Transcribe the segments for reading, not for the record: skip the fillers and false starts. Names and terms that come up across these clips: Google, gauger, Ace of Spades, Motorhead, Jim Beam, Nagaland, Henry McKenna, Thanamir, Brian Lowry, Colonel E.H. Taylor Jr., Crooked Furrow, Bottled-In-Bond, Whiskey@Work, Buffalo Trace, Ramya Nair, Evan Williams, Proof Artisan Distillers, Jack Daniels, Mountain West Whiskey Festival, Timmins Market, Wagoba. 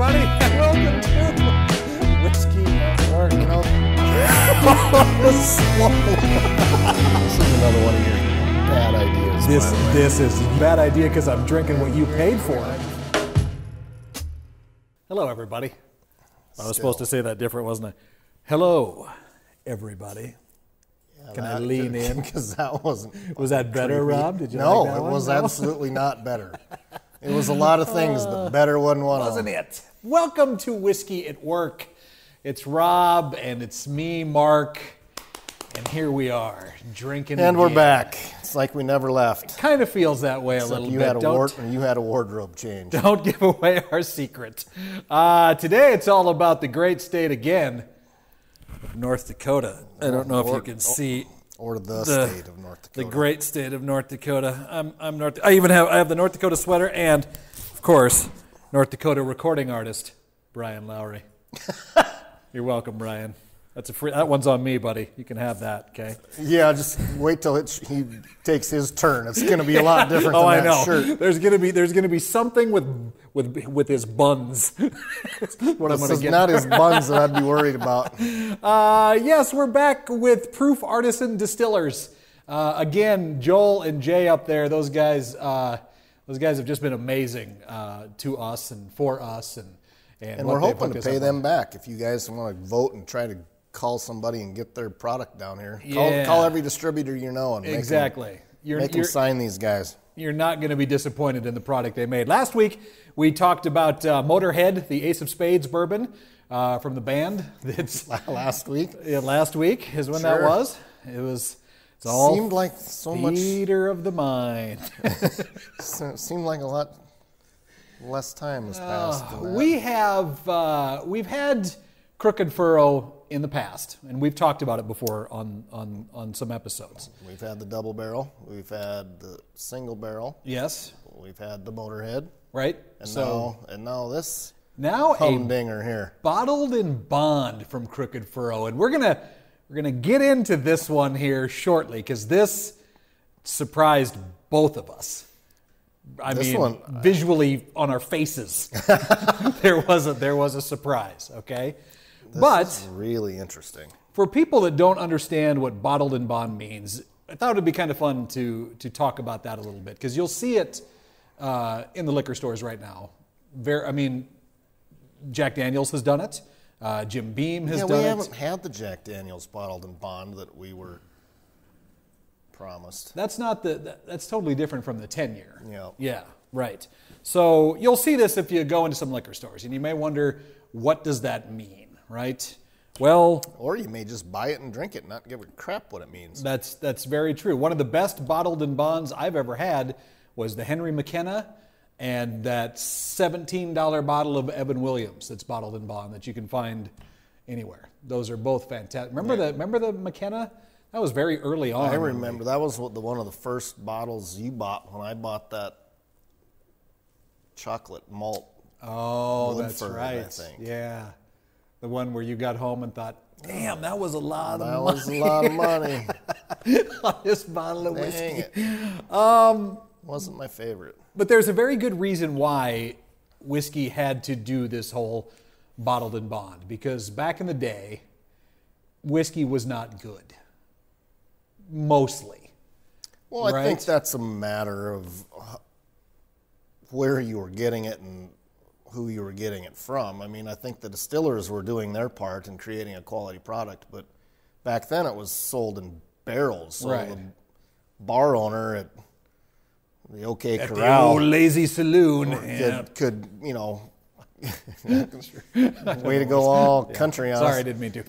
everybody, and welcome to Whiskey@Work. You know, this is another one of your bad ideas. This is a bad idea because I'm drinking what you paid for. Hello, everybody. I was supposed to say that different, wasn't I? Hello, everybody. Yeah, can I lean in? Because that wasn't. Was that better, creepy. Rob? Did you? No, like that one? It was absolutely not better. It was a lot of things, but better wasn't one of them. Wasn't it? Welcome to Whiskey@Work. It's Rob, and it's me, Mark, and here we are, drinking again. And we're back. It's like we never left. It kind of feels that way a little bit. You had a wardrobe change. Don't give away our secret. Today, it's all about the great state again, North Dakota. I don't know if you can see... Or the state of North Dakota. The great state of North Dakota. I have the North Dakota sweater and, of course, North Dakota recording artist, Brian Lowry. You're welcome, Brian. That's a free. That one's on me, buddy. You can have that, okay? Yeah, just wait till he takes his turn. It's going to be a lot different than that shirt. Oh, I know. There's going to be something with his buns. Not his buns that I'd be worried about. Yes, we're back with Proof Artisan Distillers. Again, Joel and Jay up there. Those guys have just been amazing to us and for us, and we're hoping to pay them back. If you guys want to vote and try to call somebody and get their product down here, call every distributor you know and make them sign these guys. You're not going to be disappointed in the product they made. Last week, we talked about Motorhead, the Ace of Spades bourbon from the band. Last week is when that was. It was. It's all seemed like so much theater of the mind. It seemed like a lot less time has passed. Than that. We've had Crooked Furrow in the past, and we've talked about it before on some episodes. We've had the double barrel, we've had the single barrel. Yes. We've had the Motorhead. Right. And so now this humdinger here. Bottled-In-Bond from Crooked Furrow, and we're gonna get into this one here shortly because this surprised both of us. I mean, visually on our faces, there was a surprise. Okay. This is really interesting. For people that don't understand what Bottled-In-Bond means, I thought it would be kind of fun to talk about that a little bit, because you'll see it in the liquor stores right now. Jack Daniels has done it. Jim Beam has done it. We haven't had the Jack Daniels Bottled-In-Bond that we were promised. That's totally different from the 10-year. Yeah. Yeah, right. So you'll see this if you go into some liquor stores, and you may wonder, what does that mean? Right? Well, or you may just buy it and drink it and not give a crap what it means. That's very true. One of the best Bottled-In-Bonds I've ever had was the Henry McKenna and that $17 bottle of Evan Williams that's Bottled-In-Bond that you can find anywhere. Those are both fantastic. Remember the McKenna? That was very early on. I remember. That was one of the first bottles you bought when I bought that chocolate malt. Oh, that's right. I think. Yeah. The one where you got home and thought, damn, that was a lot of money. That was a lot of money. On this bottle of whiskey. It. Wasn't my favorite. But there's a very good reason why whiskey had to do this whole Bottled-In-Bond. Because back in the day, whiskey was not good. Mostly. Well, right? I think that's a matter of where you were getting it and who you were getting it from. I mean, I think the distillers were doing their part in creating a quality product, but back then it was sold in barrels. So the bar owner at the OK Corral, the old lazy saloon, could way to go all country on us. Sorry, I didn't mean to.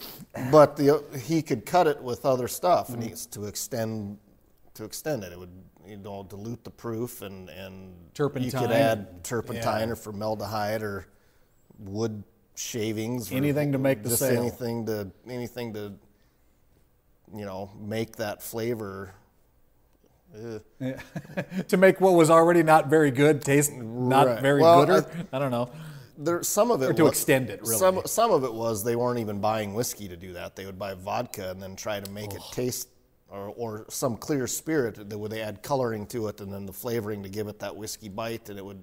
But he could cut it with other stuff and to extend it. It would dilute the proof and turpentine. You could add turpentine or formaldehyde or wood shavings. Anything to make the sale. Anything to make that flavor. Yeah. To make what was already not very good taste not very good. I don't know. Extend it, really. Some of it was they weren't even buying whiskey to do that. They would buy vodka and then try to make it taste. Or some clear spirit that would they add coloring to it and then the flavoring to give it that whiskey bite, and it would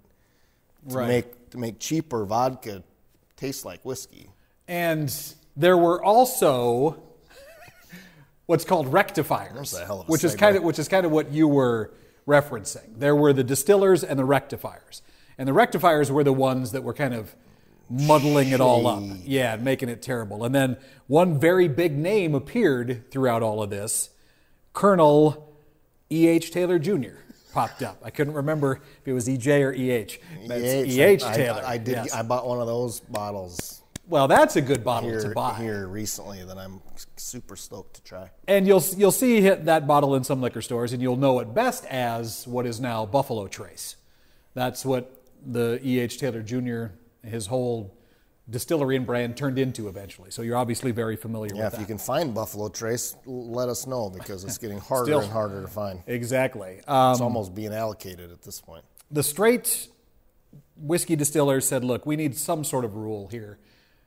to make cheaper vodka tastes like whiskey. And there were also what's called rectifiers, that's a hell of a which segment. Is kind of what you were referencing. There were the distillers and the rectifiers, and the rectifiers were the ones that were kind of muddling it all up, and making it terrible. And then one very big name appeared throughout all of this. Colonel E.H. Taylor Jr. popped up. I couldn't remember if it was E.J. or E.H. That's E.H. Taylor. I did. I bought one of those bottles. Well, that's a good bottle to buy here recently that I'm super stoked to try. And you'll see that bottle in some liquor stores, and you'll know it best as what is now Buffalo Trace. That's what the E.H. Taylor Jr., his whole distillery and brand turned into eventually. So you're obviously very familiar with that. Yeah, if you can find Buffalo Trace, let us know, because it's getting harder and harder to find. Exactly. It's almost being allocated at this point. The straight whiskey distillers said, look, we need some sort of rule here,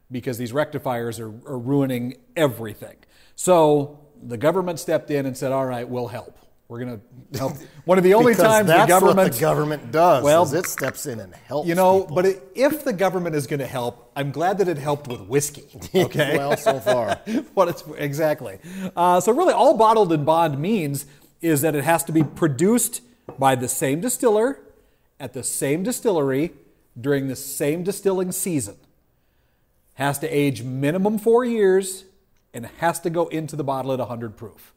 because these rectifiers are ruining everything. So the government stepped in and said, all right, we'll help. We're going to help. One of the only times the government does, is it steps in and helps people. But if the government is going to help, I'm glad that it helped with whiskey, okay? Well, so far. Exactly. So really all Bottled-In-Bond means is that it has to be produced by the same distiller at the same distillery during the same distilling season. Has to age minimum 4 years, and has to go into the bottle at 100 proof.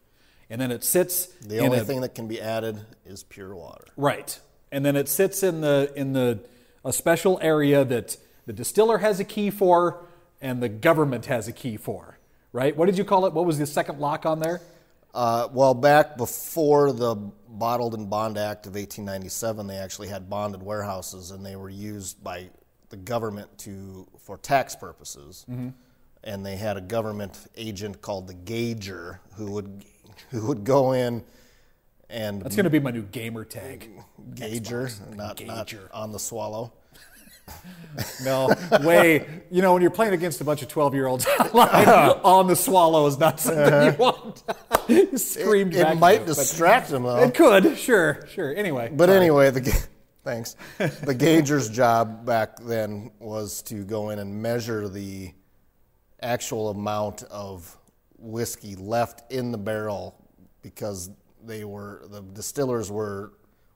And then it sits. The only thing that can be added is pure water. Right. And then it sits in a special area that the distiller has a key for and the government has a key for. Right? What did you call it? What was the second lock on there? Well, back before the Bottled-In-Bond Act of 1897, they actually had bonded warehouses, and they were used by the government for tax purposes, and they had a government agent called the gauger who would go in and that's going to be my new gamer tag. Gauger, not on the swallow. No way. When you're playing against a bunch of 12-year-olds online, on the swallow is not something you want. You screamed. It might distract them though. It could, sure. Anyway. But anyway, thanks. The gauger's job back then was to go in and measure the actual amount of whiskey left in the barrel, because the distillers were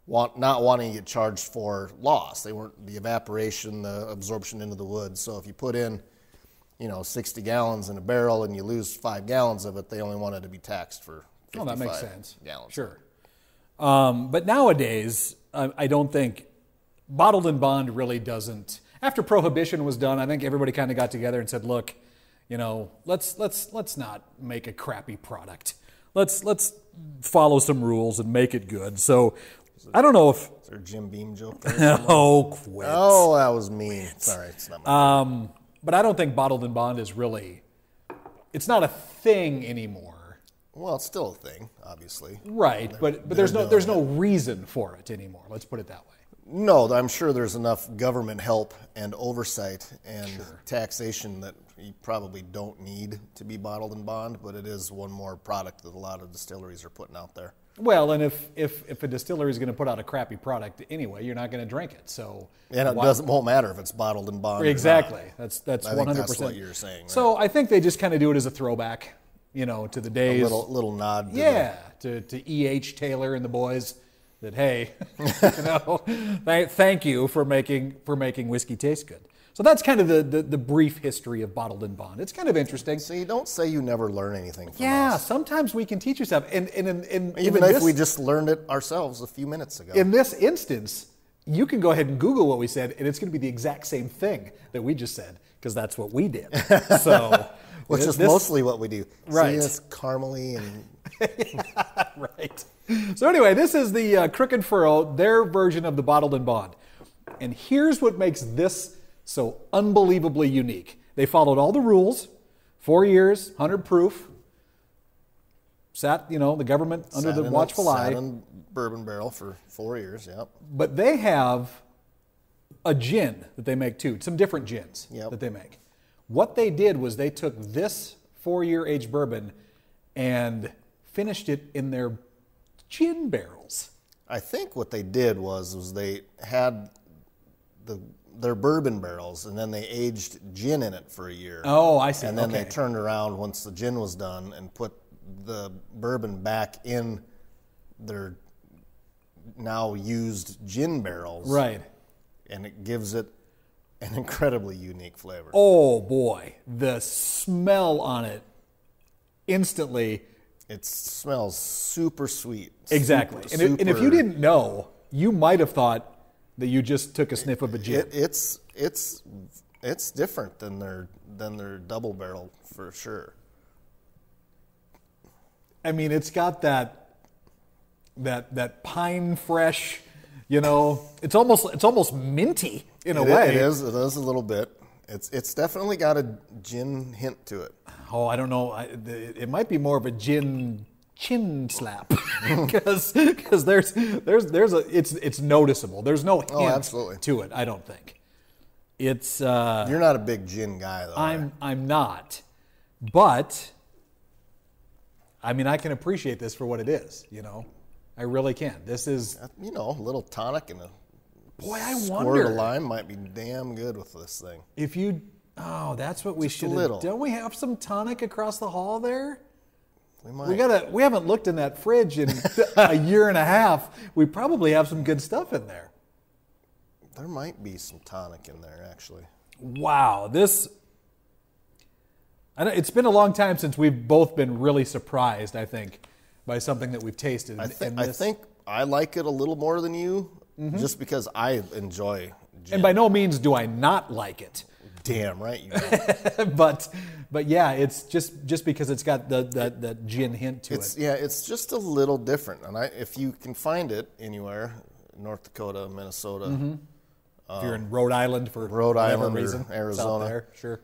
not wanting to get charged for loss. They weren't the evaporation, the absorption into the wood. So if you put in, 60 gallons in a barrel and you lose 5 gallons of it, they only wanted to be taxed for 55 gallons. Oh, that makes sense. Sure. But nowadays, I don't think Bottled-In-Bond really doesn't. After Prohibition was done, I think everybody kind of got together and said, "Look, let's not make a crappy product. Let's follow some rules and make it good." So I don't know if is there a Jim Beam joke. Oh, quit! Oh, that was mean. Sorry, it's not my fault. But I don't think Bottled-In-Bond is really. It's not a thing anymore. Well, it's still a thing, obviously. Right, but there's no reason for it anymore. Let's put it that way. No, I'm sure there's enough government help and oversight and taxation that you probably don't need to be Bottled-In-Bond, but it is one more product that a lot of distilleries are putting out there. Well, and if a distillery is going to put out a crappy product anyway, you're not going to drink it. So and it won't matter if it's Bottled-In-Bond. Exactly. Or not. That's 100%. I think that's what you're saying. Right? So I think they just kind of do it as a throwback. To the days. A little nod. To E.H. Taylor and the boys that, hey, thank you for making whiskey taste good. So that's kind of the brief history of Bottled-In-Bond. It's kind of interesting. So you don't say you never learn anything from us. Yeah, sometimes we can teach you stuff. Even if we just learned it ourselves a few minutes ago. In this instance, you can go ahead and Google what we said, and it's going to be the exact same thing that we just said, because that's what we did. So... Which is mostly what we do. Right. See, it's caramely and... Right. So anyway, this is the Crooked Furrow, their version of the Bottled-In-Bond. And here's what makes this so unbelievably unique. They followed all the rules, 4 years, 100 proof, sat, the government under the watchful eye. Sat in bourbon barrel for 4 years, yep. But they have a gin that they make too, some different gins that they make. What they did was they took this 4-year aged bourbon and finished it in their gin barrels. I think what they did was they had the their bourbon barrels, and then they aged gin in it for a year. Oh, I see. And then they turned around once the gin was done and put the bourbon back in their now used gin barrels. Right. And it gives it an incredibly unique flavor. Oh, boy. The smell on it instantly. It smells super sweet. Exactly. Super, and if you didn't know, you might have thought that you just took a sniff of a gin. It's different than their double barrel for sure. I mean, it's got that pine fresh, you know. It's almost minty in a way. It is a little bit. It's definitely got a gin hint to it. Oh, I don't know. It might be more of a gin chin slap, because it's noticeable. There's no hint to it. I don't think it's. You're not a big gin guy, though. I'm not, but I mean, I can appreciate this for what it is. You know, I really can. This is, you know, a little tonic and a. Boy, I wonder. Squirt of lime might be damn good with this thing. If you, oh, that's what we should have. Don't we have some tonic across the hall there? We might. We haven't looked in that fridge in a year and a half. We probably have some good stuff in there. There might be some tonic in there, actually. Wow, this. I know, it's been a long time since we've both been really surprised, I think, by something that we've tasted. I think I like it a little more than you. Mm-hmm. Just because I enjoy gin. And by no means do I not like it. Damn right you don't. but yeah, it's just because it's got the gin hint to it. Yeah, it's just a little different. And if you can find it anywhere, North Dakota, Minnesota. Mm-hmm. If you're in Rhode Island for Rhode Island reason, or Arizona. There, sure.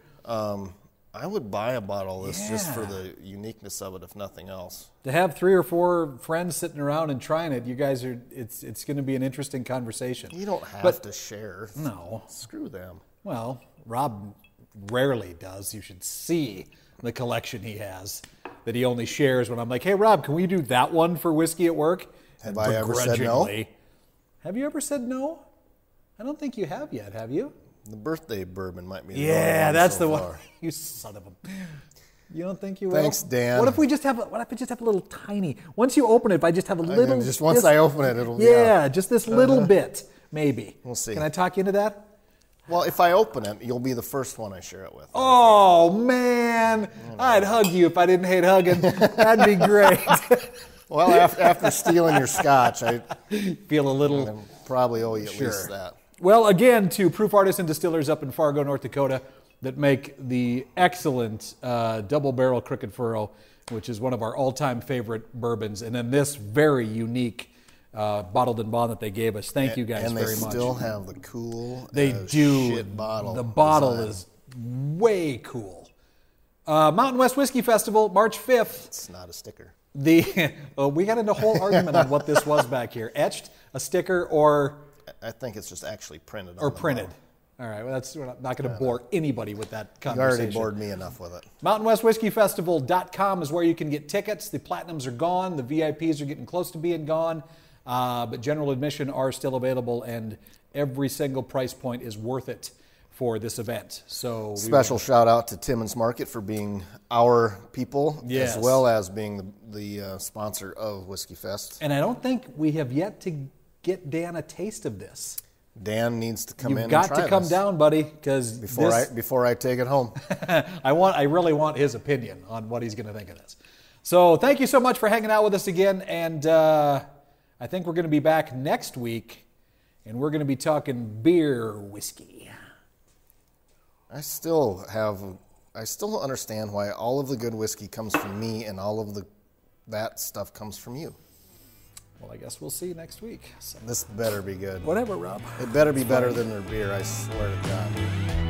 I would buy a bottle of this just for the uniqueness of it, if nothing else. To have 3 or 4 friends sitting around and trying it, you guys are, it's going to be an interesting conversation. You don't have to share. No. Screw them. Well, Rob rarely does. You should see the collection he has that he only shares when I'm like, hey, Rob, can we do that one for Whiskey at Work? Have I ever said no? Have you ever said no? I don't think you have yet, have you? The birthday bourbon might be the one that's so the far. One. You son of a. You don't think you will? Thanks, Dan. What if we just have? What if we just have a little tiny? Once you open it, if I just have a little. Just once I open it, it'll. Yeah, just this little bit, maybe. We'll see. Can I talk you into that? Well, if I open it, you'll be the first one I share it with. Oh man, I'd hug you if I didn't hate hugging. That'd be great. Well, after stealing your scotch, I feel a little. I probably owe you at least that. Well, again, to Proof Artisan Distillers up in Fargo, North Dakota, that make the excellent double barrel Crooked Furrow, which is one of our all-time favorite bourbons, and then this very unique Bottled-In-Bond that they gave us. Thank you guys very much. And they still have the cool shit bottle. The bottle is way cool. Mountain West Whiskey Festival, March 5th. It's not a sticker. We got into a whole argument on what this was back here. Etched, a sticker, or... I think it's just actually printed. Or printed. All right. Well, we're not going to bore anybody with that conversation. You already bored me enough with it. MountainWestWhiskeyFestival.com is where you can get tickets. The Platinums are gone. The VIPs are getting close to being gone. But general admission are still available, and every single price point is worth it for this event. So special shout out to Timmins Market for being our people, as well as being the sponsor of Whiskey Fest. And I don't think we have yet to... get Dan a taste of this. Dan needs to come in and try this. You've got to come down, buddy, because before I take it home. I really want his opinion on what he's going to think of this. So thank you so much for hanging out with us again, and I think we're going to be back next week, and we're going to be talking beer whiskey. I still don't understand why all of the good whiskey comes from me, and all of that stuff comes from you. Well, I guess we'll see you next week. So. This better be good. Whatever, Rob. It better be better than their beer, I swear to God.